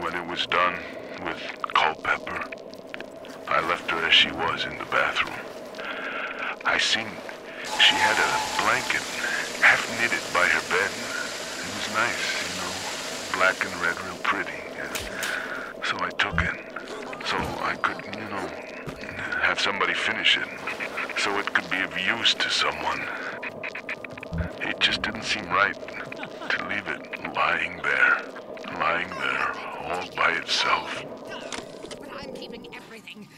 When it was done with Culpepper, I left her as she was in the bathroom. I seen she had a blanket half-knitted by her bed. It was nice, you know, black and red, real pretty. And so I took it, so I could, you know, have somebody finish it, so it could be of use to someone. It just didn't seem right to leave it lying there all by itself. But I'm keeping everything.